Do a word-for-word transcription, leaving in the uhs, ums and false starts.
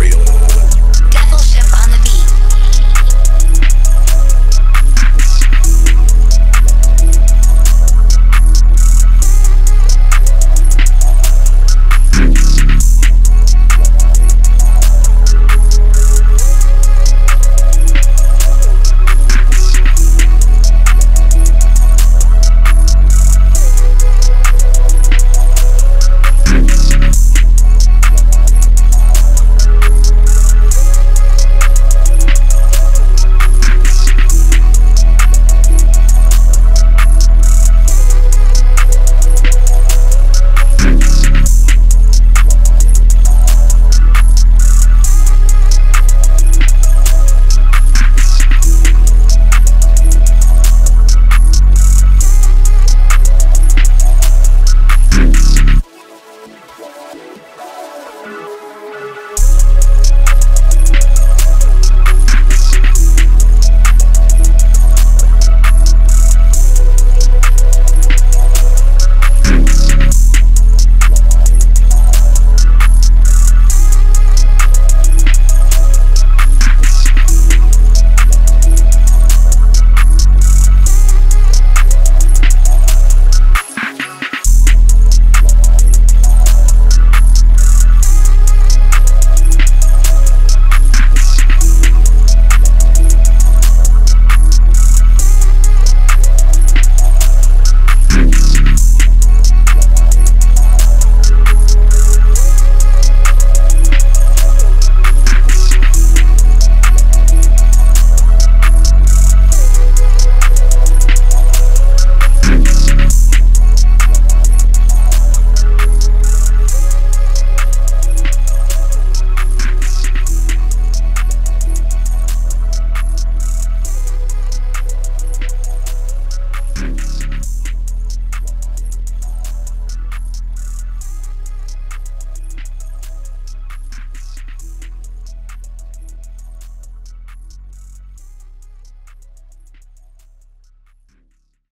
real.